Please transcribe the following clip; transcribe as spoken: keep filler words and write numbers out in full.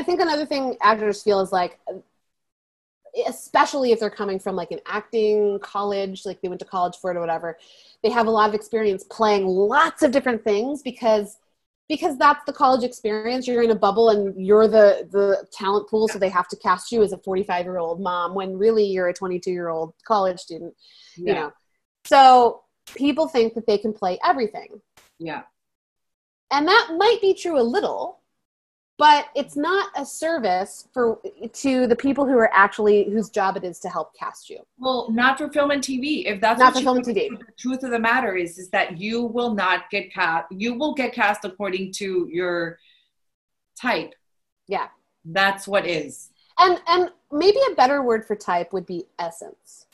I think another thing actors feel is like, especially if they're coming from like an acting college, like they went to college for it or whatever, they have a lot of experience playing lots of different things because because that's the college experience. You're in a bubble and you're the, the talent pool, so they have to cast you as a forty-five-year-old mom when really you're a twenty-two-year-old college student, yeah. you know. So people think that they can play everything. Yeah. And that might be true a little, but it's not a service for to the people who are actually, whose job it is to help cast you. Well, not for film and T V. If that's not for film and T V. The truth of the matter is, is that you will not get cast. You will get cast according to your type. Yeah. That's what is. And and maybe a better word for type would be essence.